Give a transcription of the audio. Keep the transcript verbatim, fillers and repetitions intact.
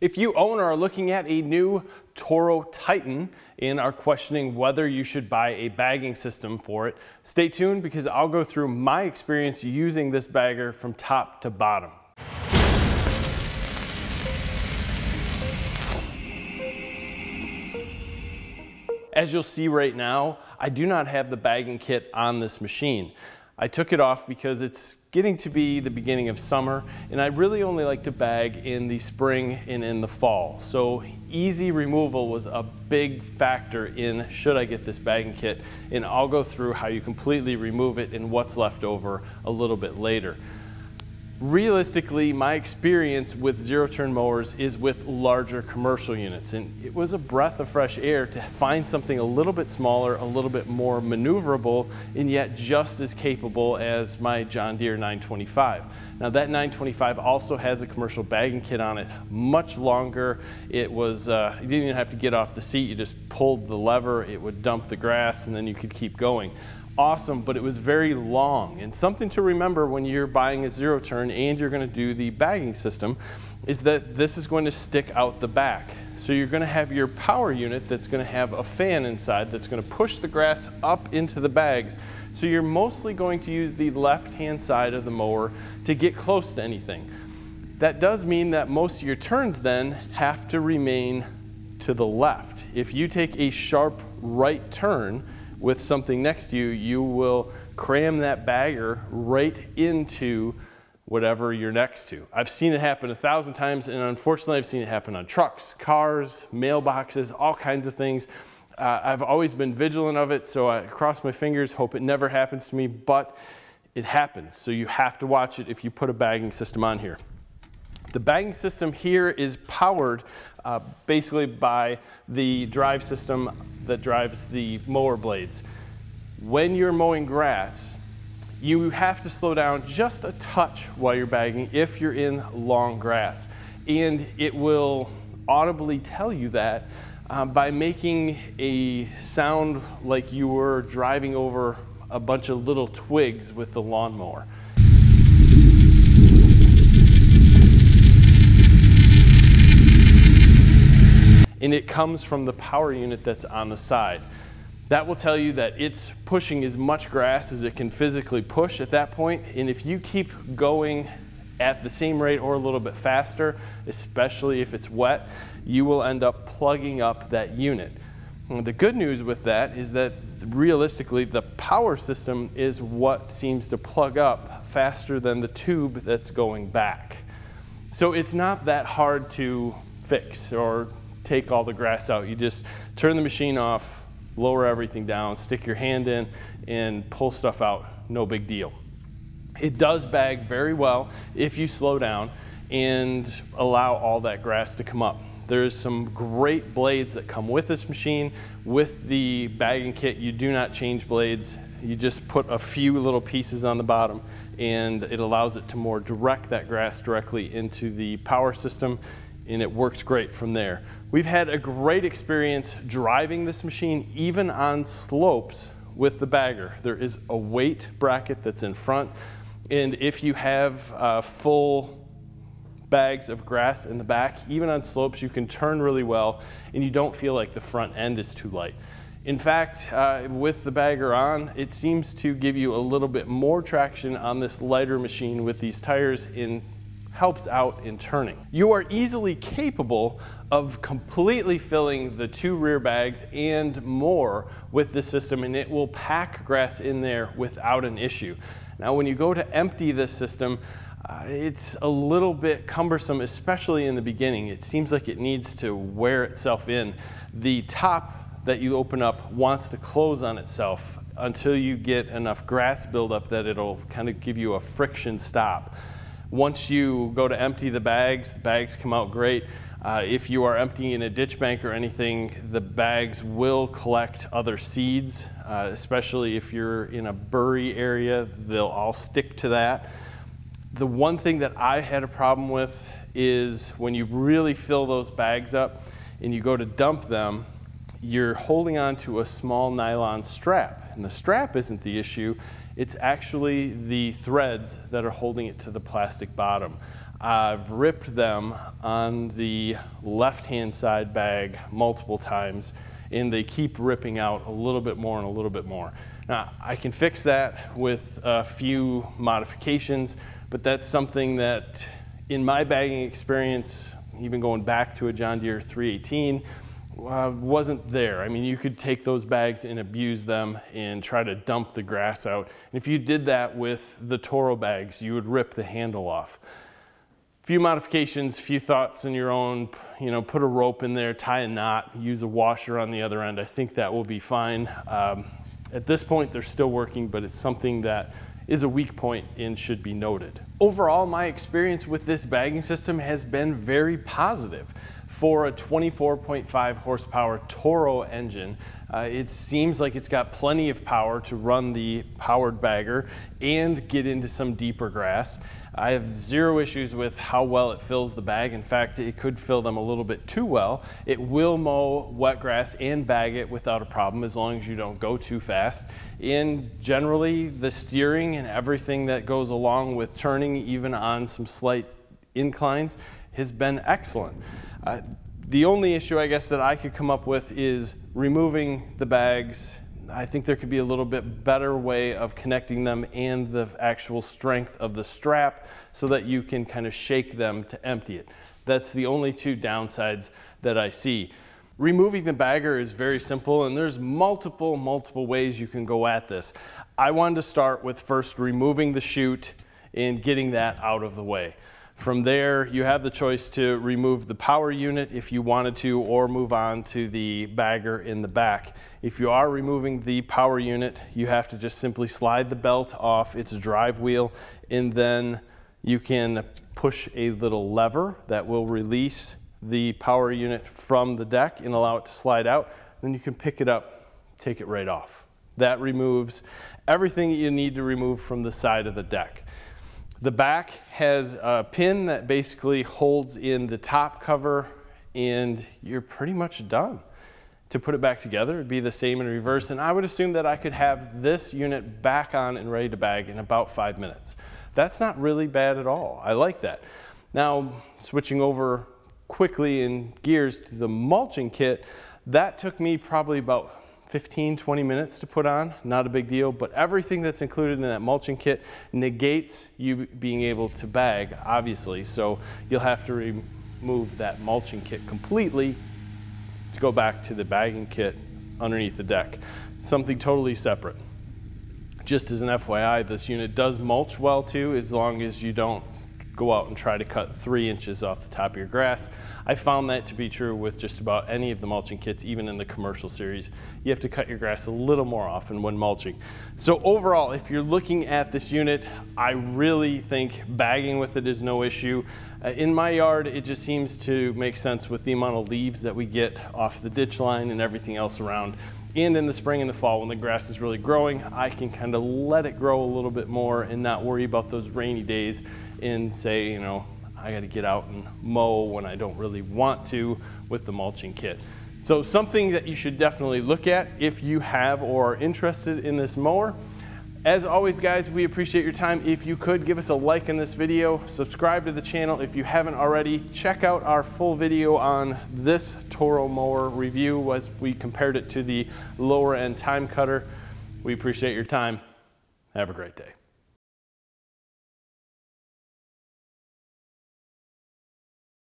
If you own or are looking at a new Toro Titan and are questioning whether you should buy a bagging system for it, stay tuned because I'll go through my experience using this bagger from top to bottom. As you'll see right now, I do not have the bagging kit on this machine. I took it off because it's getting to be the beginning of summer, and I really only like to bag in the spring and in the fall. So easy removal was a big factor in should I get this bagging kit, and I'll go through how you completely remove it and what's left over a little bit later. Realistically, my experience with zero-turn mowers is with larger commercial units, and it was a breath of fresh air to find something a little bit smaller, a little bit more maneuverable, and yet just as capable as my John Deere nine twenty-five. Now that nine twenty-five also has a commercial bagging kit on it, much longer. It was, uh, you didn't even have to get off the seat, you just pulled the lever, it would dump the grass, and then you could keep going. Awesome, but it was very long, and something to remember when you're buying a zero turn and you're going to do the bagging system is that this is going to stick out the back. So you're going to have your power unit that's going to have a fan inside that's going to push the grass up into the bags. So you're mostly going to use the left hand side of the mower to get close to anything. That does mean that most of your turns then have to remain to the left. If you take a sharp right turn with something next to you, you will cram that bagger right into whatever you're next to. I've seen it happen a thousand times, and unfortunately I've seen it happen on trucks, cars, mailboxes, all kinds of things. Uh, I've always been vigilant of it, so I cross my fingers, hope it never happens to me, but it happens. So you have to watch it if you put a bagging system on here. The bagging system here is powered uh, basically by the drive system that drives the mower blades. When you're mowing grass, you have to slow down just a touch while you're bagging if you're in long grass. And it will audibly tell you that uh, by making a sound like you were driving over a bunch of little twigs with the lawnmower. And it comes from the power unit that's on the side. That will tell you that it's pushing as much grass as it can physically push at that point, and if you keep going at the same rate or a little bit faster, especially if it's wet, you will end up plugging up that unit. And the good news with that is that realistically the power system is what seems to plug up faster than the tube that's going back. So it's not that hard to fix or take all the grass out. You just turn the machine off, lower everything down, stick your hand in, and pull stuff out. No big deal. It does bag very well if you slow down and allow all that grass to come up. There's some great blades that come with this machine. With the bagging kit, you do not change blades. You just put a few little pieces on the bottom, and it allows it to more direct that grass directly into the power system, and it works great from there. We've had a great experience driving this machine even on slopes with the bagger. There is a weight bracket that's in front, and if you have uh, full bags of grass in the back, even on slopes you can turn really well and you don't feel like the front end is too light. In fact, uh, with the bagger on, it seems to give you a little bit more traction on this lighter machine with these tires in. Helps out in turning. You are easily capable of completely filling the two rear bags and more with this system, and it will pack grass in there without an issue. Now when you go to empty this system, uh, it's a little bit cumbersome, especially in the beginning. It seems like it needs to wear itself in. The top that you open up wants to close on itself until you get enough grass buildup that it'll kind of give you a friction stop. Once you go to empty the bags, the bags come out great. Uh, if you are emptying in a ditch bank or anything, the bags will collect other seeds, uh, especially if you're in a bury area, they'll all stick to that. The one thing that I had a problem with is when you really fill those bags up and you go to dump them, you're holding on to a small nylon strap, and the strap isn't the issue. It's actually the threads that are holding it to the plastic bottom. I've ripped them on the left-hand side bag multiple times, and they keep ripping out a little bit more and a little bit more. Now, I can fix that with a few modifications, but that's something that in my bagging experience, even going back to a John Deere three eighteen, uh, wasn't there. I mean, you could take those bags and abuse them and try to dump the grass out. And if you did that with the Toro bags, you would rip the handle off. Few modifications, few thoughts on your own, you know, put a rope in there, tie a knot, use a washer on the other end. I think that will be fine. Um, at this point, they're still working, but it's something that is a weak point and should be noted. Overall, my experience with this bagging system has been very positive. For a twenty-four point five horsepower Toro engine, Uh, it seems like it's got plenty of power to run the powered bagger and get into some deeper grass. I have zero issues with how well it fills the bag. In fact, it could fill them a little bit too well. It will mow wet grass and bag it without a problem as long as you don't go too fast. And generally, the steering and everything that goes along with turning, even on some slight inclines, has been excellent. Uh, The only issue I guess that I could come up with is removing the bags. I think there could be a little bit better way of connecting them and the actual strength of the strap so that you can kind of shake them to empty it. That's the only two downsides that I see. Removing the bagger is very simple, and there's multiple, multiple ways you can go at this. I wanted to start with first removing the chute and getting that out of the way. From there, you have the choice to remove the power unit if you wanted to, or move on to the bagger in the back. If you are removing the power unit, you have to just simply slide the belt off its drive wheel, and then you can push a little lever that will release the power unit from the deck and allow it to slide out. Then you can pick it up, take it right off. That removes everything that you need to remove from the side of the deck. The back has a pin that basically holds in the top cover, and you're pretty much done. To put it back together, it'd be the same in reverse, and I would assume that I could have this unit back on and ready to bag in about five minutes. That's not really bad at all. I like that. Now, switching over quickly in gears to the mulching kit, that took me probably about fifteen, twenty minutes to put on, not a big deal, but everything that's included in that mulching kit negates you being able to bag, obviously, so you'll have to remove that mulching kit completely to go back to the bagging kit underneath the deck. Something totally separate. Just as an F Y I, this unit does mulch well too, as long as you don't go out and try to cut three inches off the top of your grass. I found that to be true with just about any of the mulching kits, even in the commercial series. You have to cut your grass a little more often when mulching. So overall, if you're looking at this unit, I really think bagging with it is no issue. Uh, in my yard, it just seems to make sense with the amount of leaves that we get off the ditch line and everything else around. And in the spring and the fall, when the grass is really growing, I can kind of let it grow a little bit more and not worry about those rainy days and say, you know, I got to get out and mow when I don't really want to with the mulching kit. So something that you should definitely look at if you have or are interested in this mower. As always, guys, we appreciate your time. If you could give us a like in this video, subscribe to the channel if you haven't already, check out our full video on this Toro mower review as we compared it to the lower end Time Cutter. We appreciate your time. Have a great day.